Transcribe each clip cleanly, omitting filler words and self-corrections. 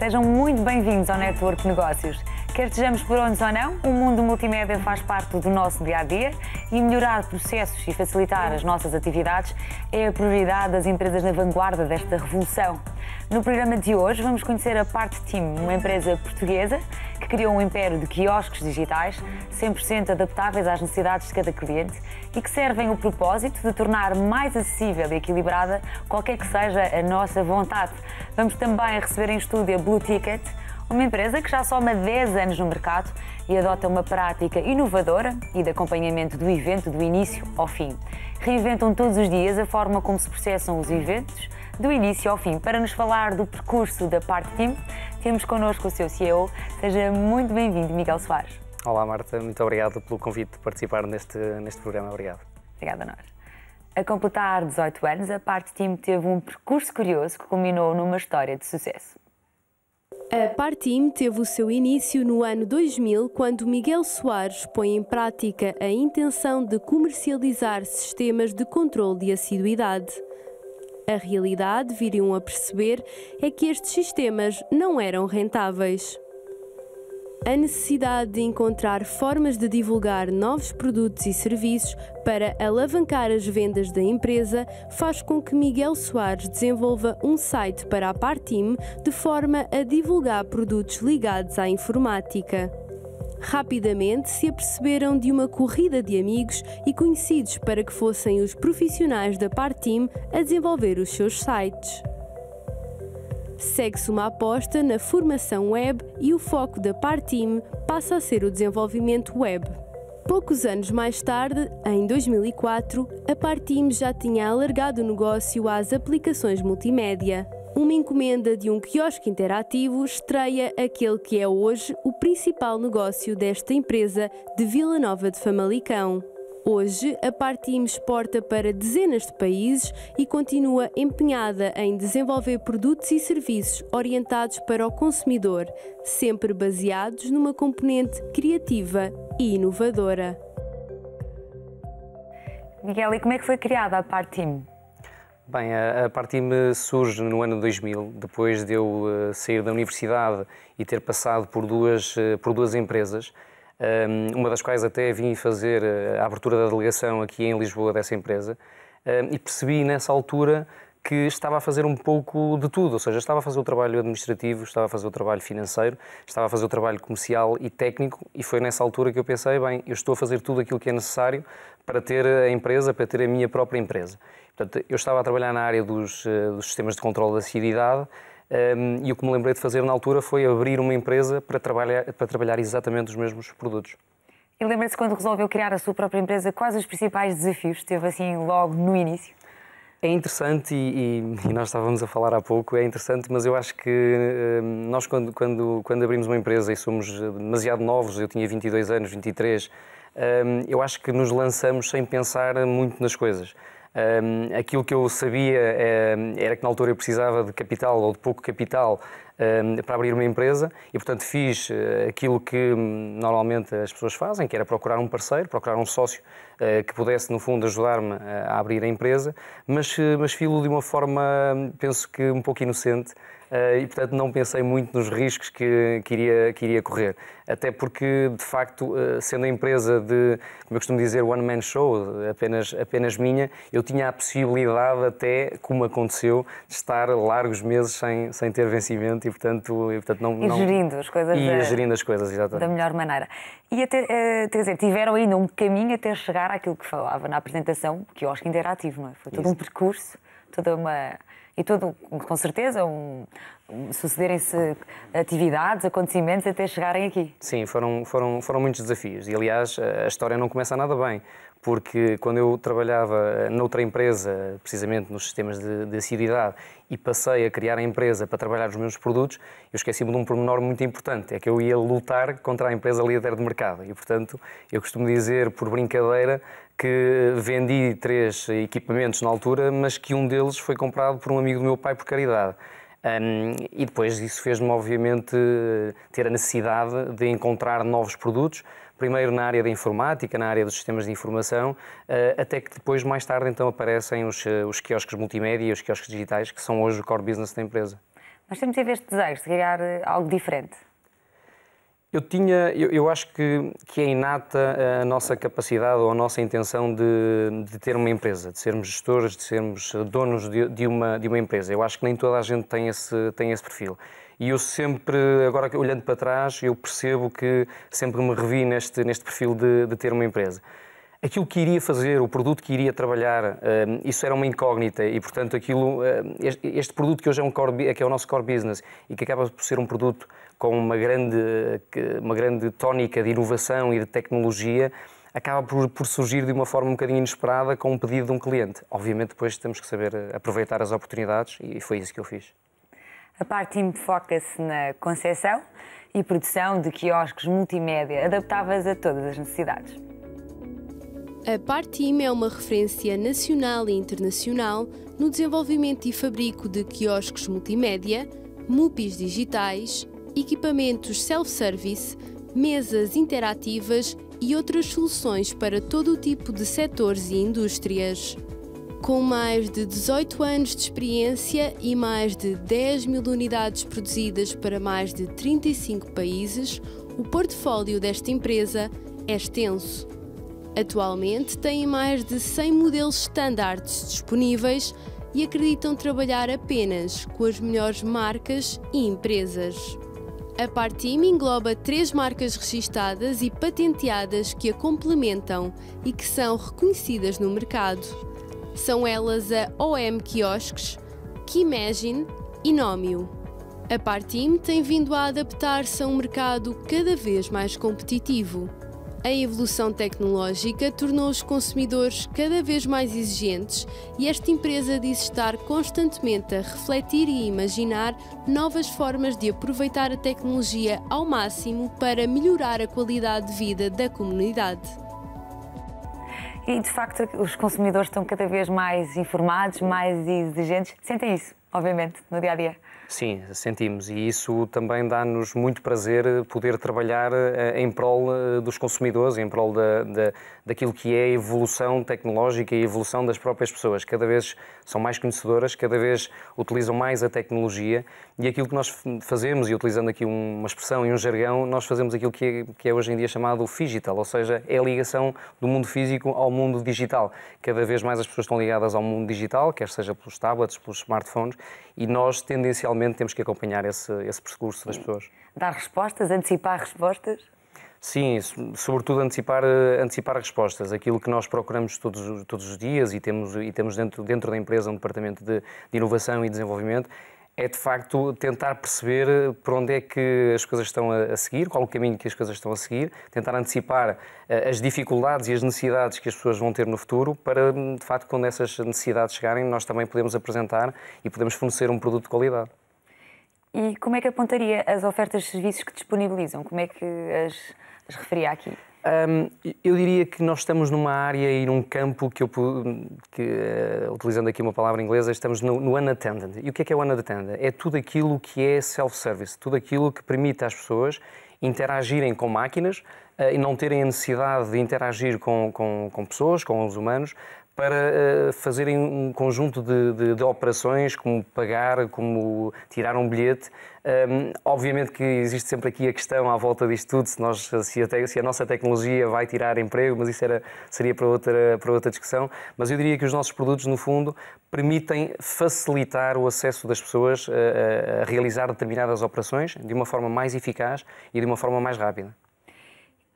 Sejam muito bem-vindos ao Network Negócios. Quer estejamos por onde ou não, o mundo multimédia faz parte do nosso dia-a-dia e melhorar processos e facilitar as nossas atividades é a prioridade das empresas na vanguarda desta revolução. No programa de hoje vamos conhecer a PARTTEAM, uma empresa portuguesa que criou um império de quiosques digitais 100% adaptáveis às necessidades de cada cliente e que servem o propósito de tornar mais acessível e equilibrada qualquer que seja a nossa vontade. Vamos também receber em estúdio a Blue Ticket, uma empresa que já soma 10 anos no mercado e adota uma prática inovadora e de acompanhamento do evento do início ao fim. Reinventam todos os dias a forma como se processam os eventos do início ao fim. Para nos falar do percurso da PARTTEAM, temos connosco o seu CEO. Seja muito bem-vindo, Miguel Soares. Olá, Marta. Muito obrigado pelo convite de participar neste programa. Obrigado. Obrigada, Nora. A completar 18 anos, a PARTTEAM teve um percurso curioso que culminou numa história de sucesso. A PARTTEAM teve o seu início no ano 2000, quando Miguel Soares põe em prática a intenção de comercializar sistemas de controle de assiduidade. A realidade, viriam a perceber, é que estes sistemas não eram rentáveis. A necessidade de encontrar formas de divulgar novos produtos e serviços para alavancar as vendas da empresa faz com que Miguel Soares desenvolva um site para a PARTTEAM de forma a divulgar produtos ligados à informática. Rapidamente se aperceberam de uma corrida de amigos e conhecidos para que fossem os profissionais da PARTTEAM a desenvolver os seus sites. Segue-se uma aposta na formação web e o foco da PARTTEAM passa a ser o desenvolvimento web. Poucos anos mais tarde, em 2004, a PARTTEAM já tinha alargado o negócio às aplicações multimédia. Uma encomenda de um quiosque interativo estreia aquele que é hoje o principal negócio desta empresa de Vila Nova de Famalicão. Hoje, a PARTTEAM exporta para dezenas de países e continua empenhada em desenvolver produtos e serviços orientados para o consumidor, sempre baseados numa componente criativa e inovadora. Miguel, e como é que foi criada a PARTTEAM? Bem, a PARTTEAM surge no ano 2000, depois de eu sair da universidade e ter passado por duas empresas, uma das quais até vim fazer a abertura da delegação aqui em Lisboa dessa empresa, e percebi nessa altura que estava a fazer um pouco de tudo, ou seja, estava a fazer o trabalho administrativo, estava a fazer o trabalho financeiro, estava a fazer o trabalho comercial e técnico, e foi nessa altura que eu pensei, bem, eu estou a fazer tudo aquilo que é necessário para ter a empresa, para ter a minha própria empresa. Portanto, eu estava a trabalhar na área dos sistemas de controle da assiduidade, e o que me lembrei de fazer na altura foi abrir uma empresa para trabalhar exatamente os mesmos produtos. E lembra-se quando resolveu criar a sua própria empresa, quais os principais desafios que teve assim logo no início? É interessante, e nós estávamos a falar há pouco, é interessante, mas eu acho que nós quando abrimos uma empresa e somos demasiado novos, eu tinha 22 anos, 23, eu acho que nos lançamos sem pensar muito nas coisas. Aquilo que eu sabia era que na altura eu precisava de capital ou de pouco capital para abrir uma empresa e, portanto, fiz aquilo que normalmente as pessoas fazem, que era procurar um parceiro, procurar um sócio que pudesse, no fundo, ajudar-me a abrir a empresa, mas fiz-o de uma forma, penso que um pouco inocente, e, portanto, não pensei muito nos riscos que iria correr. Até porque, de facto, sendo a empresa de, como eu costumo dizer, one-man show, apenas minha, eu tinha a possibilidade até, como aconteceu, de estar largos meses sem ter vencimento e, portanto não gerindo as coisas, exatamente. Da melhor maneira. E até, quer dizer, tiveram ainda um caminho até chegar àquilo que falava na apresentação, que eu acho que interativo, não é? Foi todo um percurso, toda uma... E todo, com certeza, sucederem-se atividades, acontecimentos até chegarem aqui. Sim, foram muitos desafios. E, aliás, a história não começa nada bem, porque quando eu trabalhava noutra empresa, precisamente nos sistemas de assiduidade, e passei a criar a empresa para trabalhar os meus produtos, eu esqueci-me de um pormenor muito importante, é que eu ia lutar contra a empresa líder de mercado. E, portanto, eu costumo dizer, por brincadeira, que vendi 3 equipamentos na altura, mas que um deles foi comprado por um amigo do meu pai por caridade. E depois isso fez-me, obviamente, ter a necessidade de encontrar novos produtos, primeiro na área da informática, na área dos sistemas de informação, até que depois, mais tarde, então, aparecem os quiosques multimédia e os quiosques digitais, que são hoje o core business da empresa. Mas sempre tive este desejo de criar algo diferente. Eu acho que é inata a nossa capacidade ou a nossa intenção de ter uma empresa, de sermos gestores, de sermos donos de uma empresa. Eu acho que nem toda a gente tem esse perfil. E eu sempre, agora olhando para trás, eu percebo que sempre me revi neste perfil de ter uma empresa. Aquilo que iria fazer, o produto que iria trabalhar, isso era uma incógnita e, portanto, este produto que hoje é o nosso core business e que acaba por ser um produto com uma grande tónica de inovação e de tecnologia, acaba por surgir de uma forma um bocadinho inesperada com um pedido de um cliente. Obviamente, depois temos que saber aproveitar as oportunidades e foi isso que eu fiz. A PARTTEAM foca-se na concessão e produção de quiosques multimédia adaptáveis a todas as necessidades. A PARTTEAM é uma referência nacional e internacional no desenvolvimento e fabrico de quiosques multimédia, MUPIs digitais, equipamentos self-service, mesas interativas e outras soluções para todo o tipo de setores e indústrias. Com mais de 18 anos de experiência e mais de 10 mil unidades produzidas para mais de 35 países, o portfólio desta empresa é extenso. Atualmente têm mais de 100 modelos standards disponíveis e acreditam trabalhar apenas com as melhores marcas e empresas. A PARTTEAM engloba 3 marcas registadas e patenteadas que a complementam e que são reconhecidas no mercado. São elas a OEM Kiosks, KeyImagine e Nómio. A PARTTEAM tem vindo a adaptar-se a um mercado cada vez mais competitivo. A evolução tecnológica tornou os consumidores cada vez mais exigentes e esta empresa diz estar constantemente a refletir e imaginar novas formas de aproveitar a tecnologia ao máximo para melhorar a qualidade de vida da comunidade. E, de facto, os consumidores estão cada vez mais informados, mais exigentes. Sentem isso, obviamente, no dia a dia. Sim, sentimos e isso também dá-nos muito prazer poder trabalhar em prol dos consumidores, em prol daquilo que é a evolução tecnológica e a evolução das próprias pessoas. Cada vez são mais conhecedoras, cada vez utilizam mais a tecnologia e aquilo que nós fazemos, e utilizando aqui uma expressão e um jargão, nós fazemos aquilo que é hoje em dia chamado phygital, ou seja, é a ligação do mundo físico ao mundo digital. Cada vez mais as pessoas estão ligadas ao mundo digital, quer seja pelos tablets, pelos smartphones, e nós tendencialmente temos que acompanhar esse percurso das pessoas. Dar respostas, antecipar respostas? Sim, sobretudo antecipar respostas. Aquilo que nós procuramos todos os dias e temos dentro da empresa um departamento de inovação e desenvolvimento é, de facto, tentar perceber por onde é que as coisas estão a seguir, qual o caminho que as coisas estão a seguir, tentar antecipar as dificuldades e as necessidades que as pessoas vão ter no futuro para, de facto, quando essas necessidades chegarem, nós também podemos apresentar e podemos fornecer um produto de qualidade. E como é que apontaria as ofertas de serviços que disponibilizam? Como é que as referia aqui? Eu diria que nós estamos numa área e num campo utilizando aqui uma palavra inglesa, estamos no unattended. E o que é o unattended? É tudo aquilo que é self-service, tudo aquilo que permite às pessoas interagirem com máquinas e não terem a necessidade de interagir com pessoas, com os humanos, para fazerem um conjunto de operações, como pagar, como tirar um bilhete. Obviamente que existe sempre aqui a questão à volta disto tudo, se a nossa tecnologia vai tirar emprego, mas isso seria para outra discussão. Mas eu diria que os nossos produtos, no fundo, permitem facilitar o acesso das pessoas a realizar determinadas operações de uma forma mais eficaz e de uma forma mais rápida.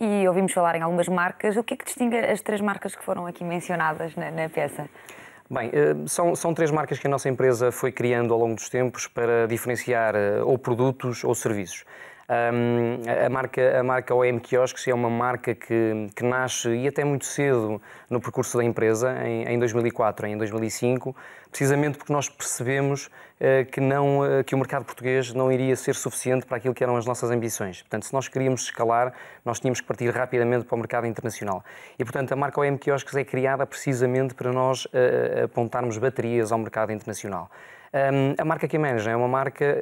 E ouvimos falar em algumas marcas. O que é que distingue as 3 marcas que foram aqui mencionadas na peça? Bem, são 3 marcas que a nossa empresa foi criando ao longo dos tempos para diferenciar ou produtos ou serviços. A marca OEM Kiosks é uma marca que nasce, e até muito cedo, no percurso da empresa, em 2004, em 2005, precisamente porque nós percebemos que o mercado português não iria ser suficiente para aquilo que eram as nossas ambições. Portanto, se nós queríamos escalar, nós tínhamos que partir rapidamente para o mercado internacional. E, portanto, a marca OEM Kiosks é criada precisamente para nós apontarmos baterias ao mercado internacional. A marca KeyImagine é uma marca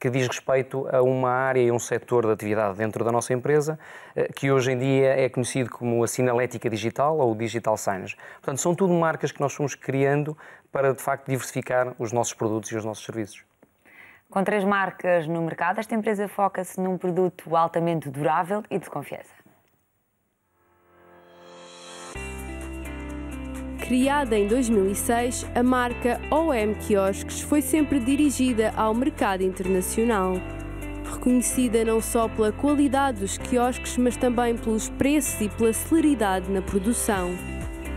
que diz respeito a uma área e um setor de atividade dentro da nossa empresa, que hoje em dia é conhecido como a sinalética digital ou digital signage. Portanto, são tudo marcas que nós fomos criando para, de facto, diversificar os nossos produtos e os nossos serviços. Com 3 marcas no mercado, esta empresa foca-se num produto altamente durável e de confiança. Criada em 2006, a marca OEM Kiosks foi sempre dirigida ao mercado internacional. Reconhecida não só pela qualidade dos quiosques, mas também pelos preços e pela celeridade na produção.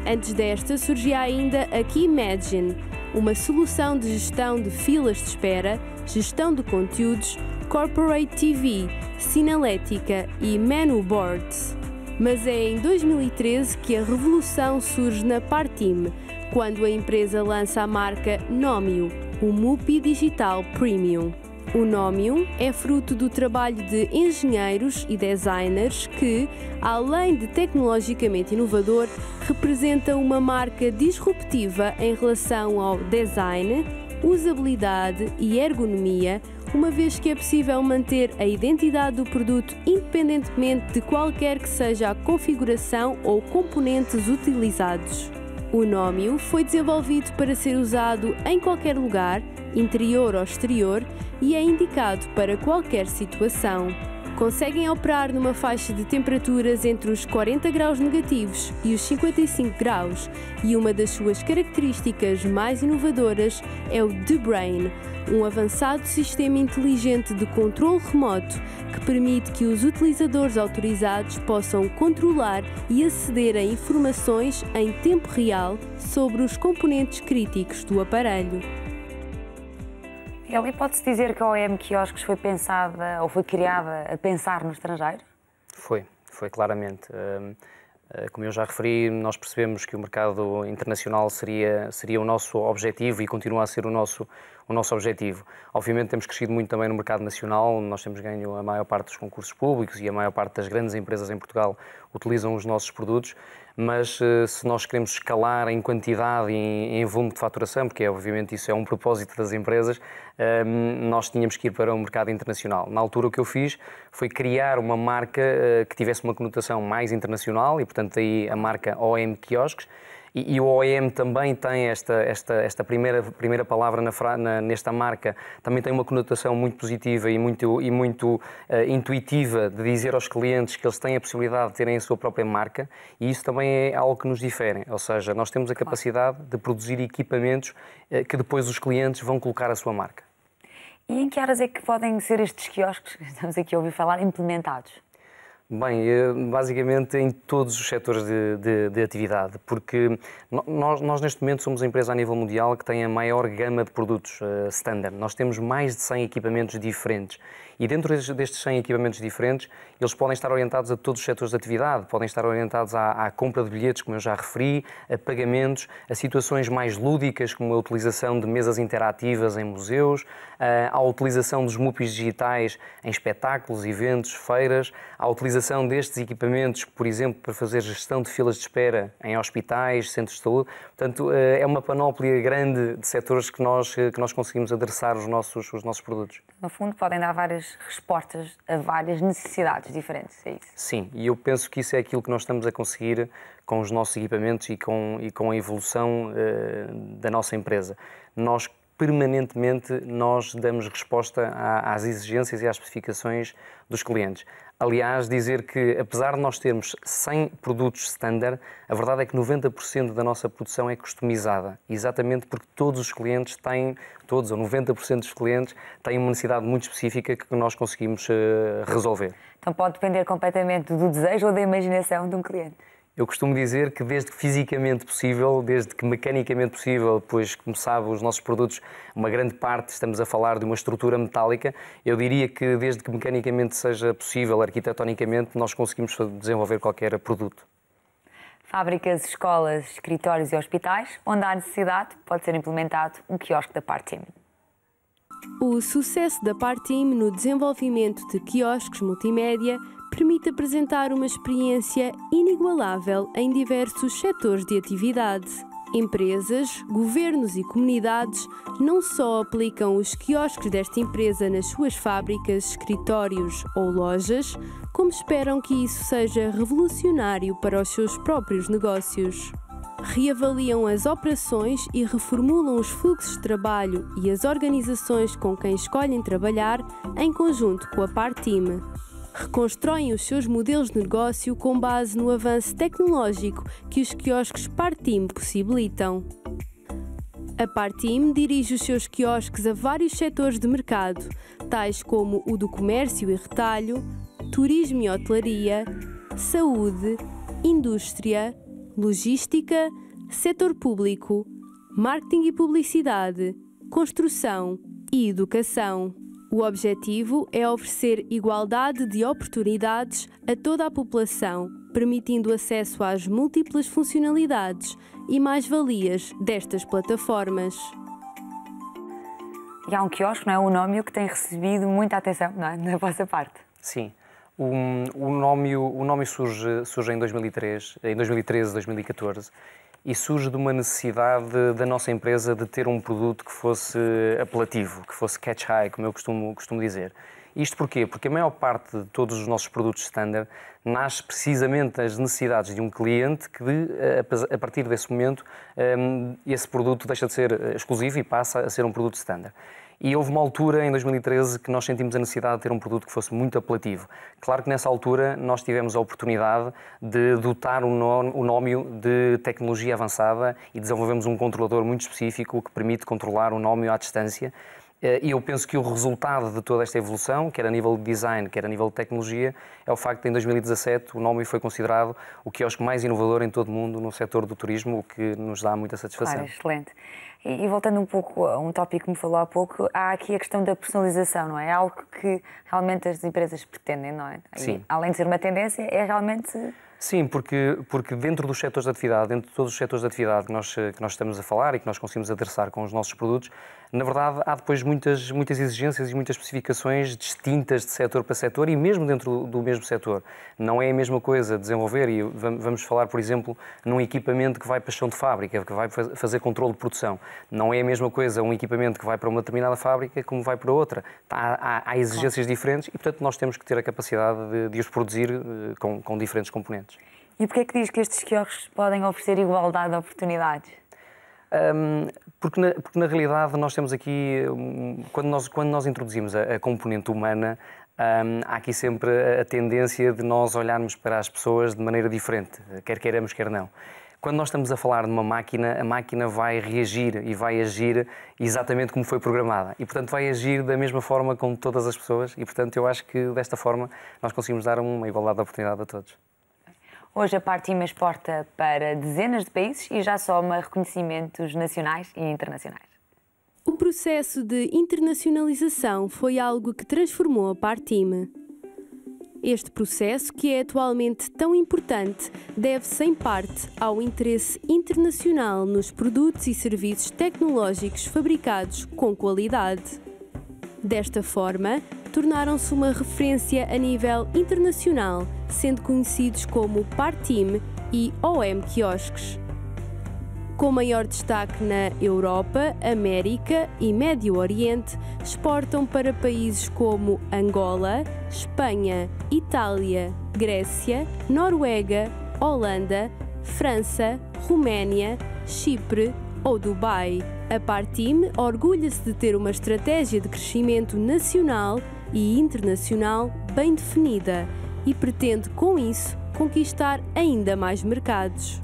Antes desta, surgia ainda a KeyImagine, uma solução de gestão de filas de espera, gestão de conteúdos, corporate TV, sinalética e menu boards. Mas é em 2013 que a revolução surge na PARTTEAM, quando a empresa lança a marca Nómio, o MUPI Digital Premium. O Nómio é fruto do trabalho de engenheiros e designers que, além de tecnologicamente inovador, representa uma marca disruptiva em relação ao design, usabilidade e ergonomia, uma vez que é possível manter a identidade do produto independentemente de qualquer que seja a configuração ou componentes utilizados. O Nómio foi desenvolvido para ser usado em qualquer lugar, interior ou exterior, e é indicado para qualquer situação. Conseguem operar numa faixa de temperaturas entre os 40 graus negativos e os 55 graus, e uma das suas características mais inovadoras é o D-Brain, um avançado sistema inteligente de controle remoto que permite que os utilizadores autorizados possam controlar e aceder a informações em tempo real sobre os componentes críticos do aparelho. E pode-se dizer que a OEM Kiosks foi pensada ou foi criada a pensar no estrangeiro? Foi claramente. Como eu já referi, nós percebemos que o mercado internacional seria o nosso objetivo e continua a ser o nosso objetivo. Obviamente temos crescido muito também no mercado nacional, nós temos ganho a maior parte dos concursos públicos e a maior parte das grandes empresas em Portugal utilizam os nossos produtos, mas se nós queremos escalar em quantidade e em volume de faturação, porque obviamente isso é um propósito das empresas, nós tínhamos que ir para o mercado internacional. Na altura o que eu fiz foi criar uma marca que tivesse uma conotação mais internacional e, portanto, aí a marca OEM Kiosks. E o OEM também tem esta primeira palavra nesta marca, também tem uma conotação muito positiva e muito intuitiva de dizer aos clientes que eles têm a possibilidade de terem a sua própria marca, e isso também é algo que nos difere, ou seja, nós temos a capacidade de produzir equipamentos que depois os clientes vão colocar a sua marca. E em que áreas é que podem ser estes quiosques, que estamos aqui a ouvir falar, implementados? Bem, basicamente em todos os setores de atividade, porque nós neste momento somos a empresa a nível mundial que tem a maior gama de produtos standard. Nós temos mais de 100 equipamentos diferentes e dentro destes 100 equipamentos diferentes eles podem estar orientados a todos os setores de atividade, podem estar orientados à compra de bilhetes, como eu já referi, a pagamentos, a situações mais lúdicas, como a utilização de mesas interativas em museus, à utilização dos MUPIs digitais em espetáculos, eventos, feiras, à utilização destes equipamentos, por exemplo, para fazer gestão de filas de espera em hospitais, centros de saúde. Portanto, é uma panóplia grande de setores que nós conseguimos adressar os nossos produtos. No fundo, podem dar várias respostas a várias necessidades diferentes, é isso? Sim, e eu penso que isso é aquilo que nós estamos a conseguir com os nossos equipamentos e com a evolução da nossa empresa. Nós, permanentemente, nós damos resposta às exigências e às especificações dos clientes. Aliás, dizer que, apesar de nós termos 100 produtos standard, a verdade é que 90% da nossa produção é customizada, exatamente porque todos os clientes têm, todos ou 90% dos clientes, têm uma necessidade muito específica que nós conseguimos resolver. Então pode depender completamente do desejo ou da imaginação de um cliente? Eu costumo dizer que desde que fisicamente possível, desde que mecanicamente possível, pois, como sabe, os nossos produtos, uma grande parte, estamos a falar de uma estrutura metálica, eu diria que desde que mecanicamente seja possível, arquitetonicamente, nós conseguimos desenvolver qualquer produto. Fábricas, escolas, escritórios e hospitais, onde há necessidade, pode ser implementado um quiosque da PARTTEAM. O sucesso da PARTTEAM no desenvolvimento de quiosques multimédia permite apresentar uma experiência inigualável em diversos setores de atividade. Empresas, governos e comunidades não só aplicam os quiosques desta empresa nas suas fábricas, escritórios ou lojas, como esperam que isso seja revolucionário para os seus próprios negócios. reavaliam as operações e reformulam os fluxos de trabalho e as organizações com quem escolhem trabalhar em conjunto com a PARTTEAM. Reconstroem os seus modelos de negócio com base no avanço tecnológico que os quiosques PARTTEAM possibilitam. A PARTTEAM dirige os seus quiosques a vários setores de mercado, tais como o do comércio e retalho, turismo e hotelaria, saúde, indústria, logística, setor público, marketing e publicidade, construção e educação. O objetivo é oferecer igualdade de oportunidades a toda a população, permitindo acesso às múltiplas funcionalidades e mais-valias destas plataformas. E há um quiosque, não é? O Nómio, que tem recebido muita atenção, não é? Da vossa parte. Sim. O Nómio surge em 2013, 2014, e surge de uma necessidade da nossa empresa de ter um produto que fosse apelativo, que fosse catch-eye, como eu costumo dizer. Isto porquê? Porque a maior parte de todos os nossos produtos standard nasce precisamente das necessidades de um cliente que, a partir desse momento, esse produto deixa de ser exclusivo e passa a ser um produto standard. E houve uma altura, em 2013, que nós sentimos a necessidade de ter um produto que fosse muito apelativo. Claro que nessa altura nós tivemos a oportunidade de dotar o Nómio de tecnologia avançada e desenvolvemos um controlador muito específico que permite controlar o Nómio à distância. E eu penso que o resultado de toda esta evolução, quer a nível de design, quer a nível de tecnologia, é o facto de, em 2017, o Nómio foi considerado o quiosque mais inovador em todo o mundo no setor do turismo, o que nos dá muita satisfação. Claro, excelente. E voltando um pouco a um tópico que me falou há pouco, há aqui a questão da personalização, não é? É algo que realmente as empresas pretendem, não é? Sim. E, além de ser uma tendência, é realmente... Sim, porque dentro dos setores de atividade, dentro de todos os setores de atividade que nós estamos a falar e que nós conseguimos adressar com os nossos produtos, na verdade há depois muitas exigências e muitas especificações distintas de setor para setor e mesmo dentro do mesmo setor. Não é a mesma coisa desenvolver, e vamos falar, por exemplo, num equipamento que vai para chão de fábrica, que vai fazer controle de produção. Não é a mesma coisa um equipamento que vai para uma determinada fábrica como vai para outra. Há exigências diferentes e, portanto, nós temos que ter a capacidade de os produzir com diferentes componentes. E porquê é que diz que estes quiosques podem oferecer igualdade de oportunidades? Porque na realidade nós temos aqui, quando nós introduzimos a componente humana, há aqui sempre a tendência de nós olharmos para as pessoas de maneira diferente, quer queiramos, quer não. Quando nós estamos a falar de uma máquina, a máquina vai reagir e vai agir exatamente como foi programada. E, portanto, vai agir da mesma forma com todas as pessoas e, portanto, eu acho que desta forma nós conseguimos dar uma igualdade de oportunidade a todos. Hoje a PARTTEAM exporta para dezenas de países e já soma reconhecimentos nacionais e internacionais. O processo de internacionalização foi algo que transformou a PARTTEAM. Este processo, que é atualmente tão importante, deve-se em parte ao interesse internacional nos produtos e serviços tecnológicos fabricados com qualidade. Desta forma, tornaram-se uma referência a nível internacional, sendo conhecidos como PARTTEAM e OEM Kiosks. Com maior destaque na Europa, América e Médio Oriente, exportam para países como Angola, Espanha, Itália, Grécia, Noruega, Holanda, França, Roménia, Chipre ou Dubai. A PARTTEAM orgulha-se de ter uma estratégia de crescimento nacional e internacional bem definida e pretende, com isso, conquistar ainda mais mercados.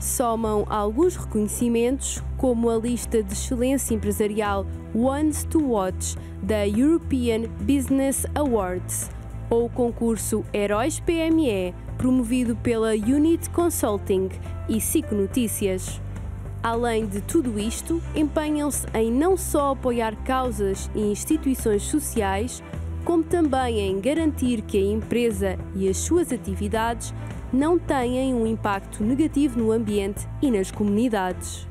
Somam alguns reconhecimentos, como a lista de excelência empresarial Ones to Watch da European Business Awards, ou o concurso Heróis PME, promovido pela Unit Consulting e Sico Notícias. Além de tudo isto, empenham-se em não só apoiar causas e instituições sociais, como também em garantir que a empresa e as suas atividades não tenham um impacto negativo no ambiente e nas comunidades.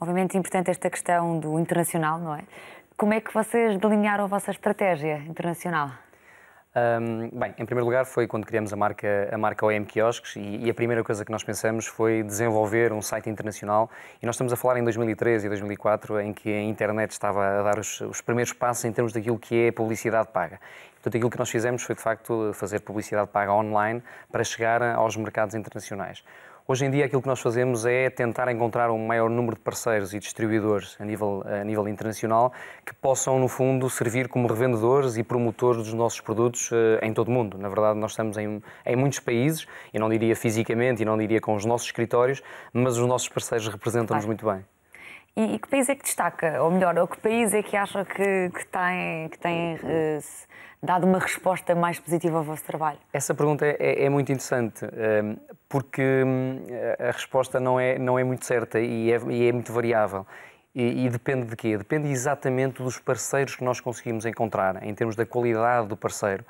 Obviamente é importante esta questão do internacional, não é? Como é que vocês delinearam a vossa estratégia internacional? Bem, em primeiro lugar foi quando criamos a marca OEM Kiosks e a primeira coisa que nós pensamos foi desenvolver um site internacional e nós estamos a falar em 2013 e 2004 em que a internet estava a dar os primeiros passos em termos daquilo que é publicidade paga. Portanto, aquilo que nós fizemos foi de facto fazer publicidade paga online para chegar aos mercados internacionais. Hoje em dia aquilo que nós fazemos é tentar encontrar um maior número de parceiros e distribuidores a nível internacional que possam, no fundo, servir como revendedores e promotores dos nossos produtos em todo o mundo. Na verdade, nós estamos em muitos países, eu não diria fisicamente e não diria com os nossos escritórios, mas os nossos parceiros representam-nos muito bem. E que país é que destaca? Ou melhor, que país é que acha que tem dado uma resposta mais positiva ao vosso trabalho? Essa pergunta é muito interessante, porque a resposta não é muito certa e é muito variável. E depende de quê? Depende exatamente dos parceiros que nós conseguimos encontrar, em termos da qualidade do parceiro,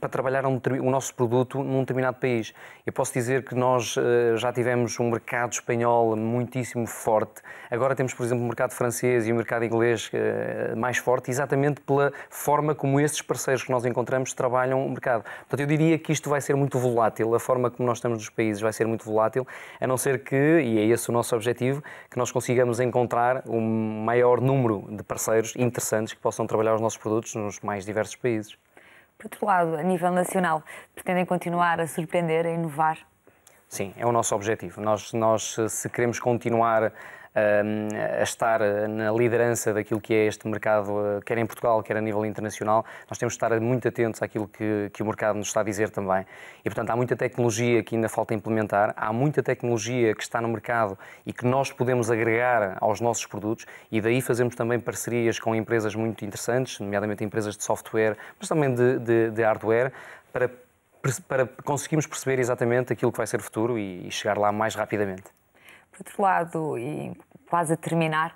para trabalhar o nosso produto num determinado país. Eu posso dizer que nós já tivemos um mercado espanhol muitíssimo forte, agora temos, por exemplo, o mercado francês e o mercado inglês mais forte, exatamente pela forma como esses parceiros que nós encontramos trabalham o mercado. Portanto, eu diria que isto vai ser muito volátil, a forma como nós estamos nos países vai ser muito volátil, a não ser que, e é esse o nosso objetivo, que nós consigamos encontrar o maior número de parceiros interessantes que possam trabalhar os nossos produtos nos mais diversos países. Por outro lado, a nível nacional, pretendem continuar a surpreender, a inovar? Sim, é o nosso objetivo. Nós se queremos continuar a estar na liderança daquilo que é este mercado, quer em Portugal, quer a nível internacional, nós temos de estar muito atentos àquilo que o mercado nos está a dizer também. E, portanto, há muita tecnologia que ainda falta implementar, há muita tecnologia que está no mercado e que nós podemos agregar aos nossos produtos e daí fazemos também parcerias com empresas muito interessantes, nomeadamente empresas de software, mas também de hardware, para conseguirmos perceber exatamente aquilo que vai ser o futuro e chegar lá mais rapidamente. Por outro lado, e quase a terminar,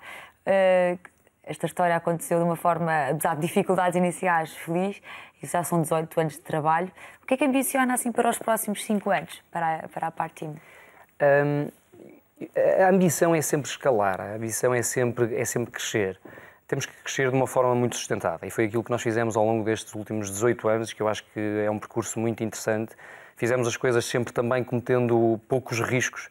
esta história aconteceu de uma forma, apesar de dificuldades iniciais, feliz, e já são 18 anos de trabalho. O que é que ambiciona assim para os próximos 5 anos, para a PARTTEAM? A ambição é sempre escalar, a ambição é sempre crescer. Temos que crescer de uma forma muito sustentada e foi aquilo que nós fizemos ao longo destes últimos 18 anos, que eu acho que é um percurso muito interessante. Fizemos as coisas sempre também cometendo poucos riscos.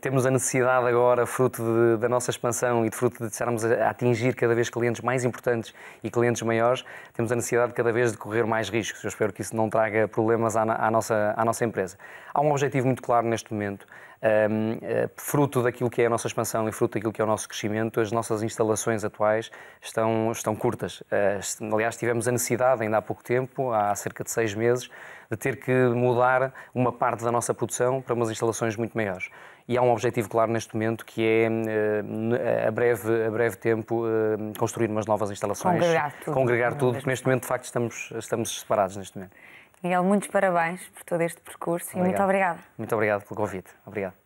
Temos a necessidade agora, fruto da nossa expansão e de fruto de estarmos a atingir cada vez clientes mais importantes e clientes maiores, temos a necessidade cada vez de correr mais riscos. Eu espero que isso não traga problemas à nossa empresa. Há um objetivo muito claro neste momento. Fruto daquilo que é a nossa expansão e fruto daquilo que é o nosso crescimento, as nossas instalações atuais estão curtas. Aliás, tivemos a necessidade, ainda há pouco tempo, há cerca de 6 meses, de ter que mudar uma parte da nossa produção para umas instalações muito maiores. E há um objetivo claro neste momento, que é, a breve tempo, construir umas novas instalações. Congregar tudo, porque neste momento, de facto, estamos separados neste momento. Miguel, muitos parabéns por todo este percurso. Obrigado. E muito obrigada. Muito obrigado pelo convite. Obrigado.